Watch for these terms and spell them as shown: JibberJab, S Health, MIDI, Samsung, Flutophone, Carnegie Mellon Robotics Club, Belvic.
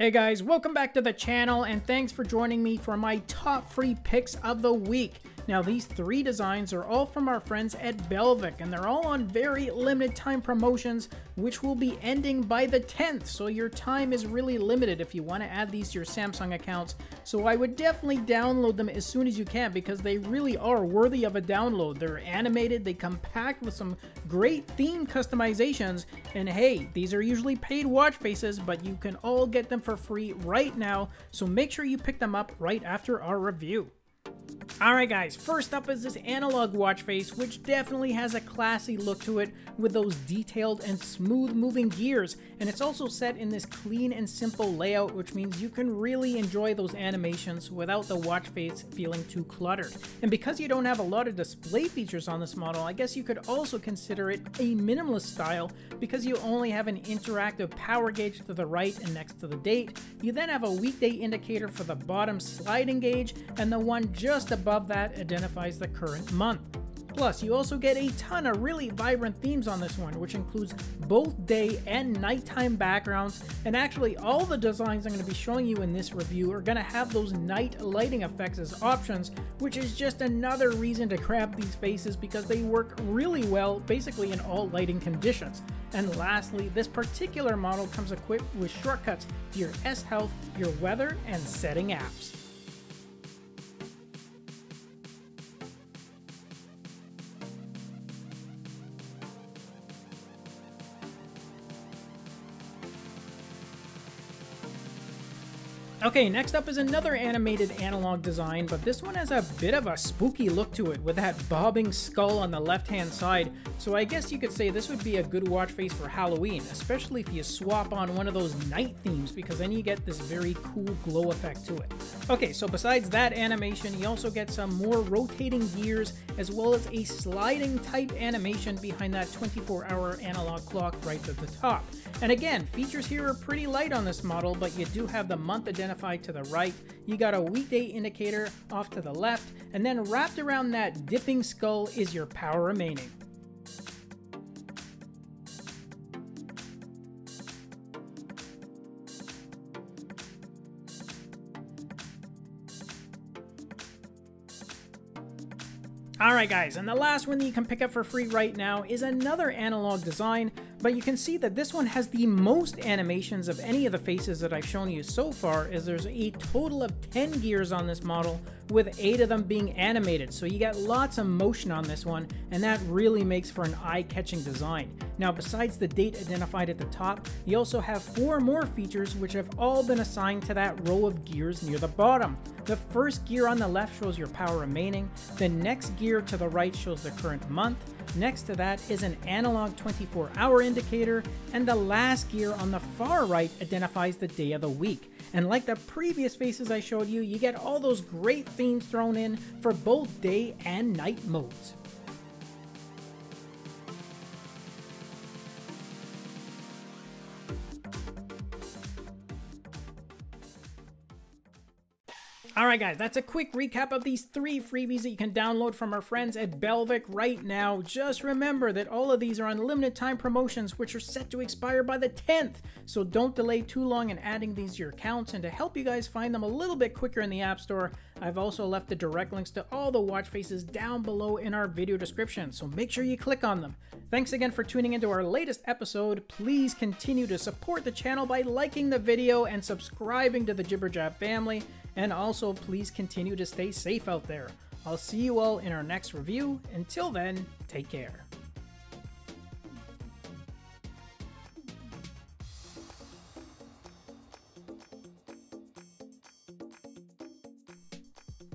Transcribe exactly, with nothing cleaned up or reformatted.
Hey guys, welcome back to the channel and thanks for joining me for my top free picks of the week. Now these three designs are all from our friends at Belvic and they're all on very limited time promotions which will be ending by the tenth, so your time is really limited if you want to add these to your Samsung accounts. So I would definitely download them as soon as you can because they really are worthy of a download. They're animated, they come packed with some great theme customizations, and hey, these are usually paid watch faces but you can all get them for For free right now, so make sure you pick them up right after our review. Alright guys, first up is this analog watch face, which definitely has a classy look to it with those detailed and smooth moving gears, and it's also set in this clean and simple layout, which means you can really enjoy those animations without the watch face feeling too cluttered. And because you don't have a lot of display features on this model, I guess you could also consider it a minimalist style because you only have an interactive power gauge to the right and next to the date. You then have a weekday indicator for the bottom sliding gauge, and the one just above Above that identifies the current month. Plus, you also get a ton of really vibrant themes on this one, which includes both day and nighttime backgrounds, and actually all the designs I'm going to be showing you in this review are going to have those night lighting effects as options, which is just another reason to grab these faces because they work really well basically in all lighting conditions. And lastly, this particular model comes equipped with shortcuts to your S Health, your weather, and setting apps. Okay, next up is another animated analog design, but this one has a bit of a spooky look to it with that bobbing skull on the left-hand side, so I guess you could say this would be a good watch face for Halloween, especially if you swap on one of those night themes because then you get this very cool glow effect to it. Okay, so besides that animation, you also get some more rotating gears as well as a sliding type animation behind that twenty-four hour analog clock right at the top. And again, features here are pretty light on this model, but you do have the month identifier to the right, you got a weekday indicator off to the left, and then wrapped around that dipping skull is your power remaining. Alright guys, and the last one that you can pick up for free right now is another analog design, but you can see that this one has the most animations of any of the faces that I've shown you so far, as there's a total of ten gears on this model, with eight of them being animated, so you got lots of motion on this one, and that really makes for an eye-catching design. Now besides the date identified at the top, you also have four more features which have all been assigned to that row of gears near the bottom. The first gear on the left shows your power remaining, the next gear to the right shows the current month, next to that is an analog twenty-four hour indicator, and the last gear on the far right identifies the day of the week. And like the previous faces I showed you, you get all those great themes thrown in for both day and night modes. Alright guys, that's a quick recap of these three freebies that you can download from our friends at Belvic right now. Just remember that all of these are on limited time promotions which are set to expire by the tenth, so don't delay too long in adding these to your accounts, and to help you guys find them a little bit quicker in the App Store, I've also left the direct links to all the watch faces down below in our video description, so make sure you click on them. Thanks again for tuning into our latest episode. Please continue to support the channel by liking the video and subscribing to the JibberJab family. And also, please continue to stay safe out there. I'll see you all in our next review. Until then, take care.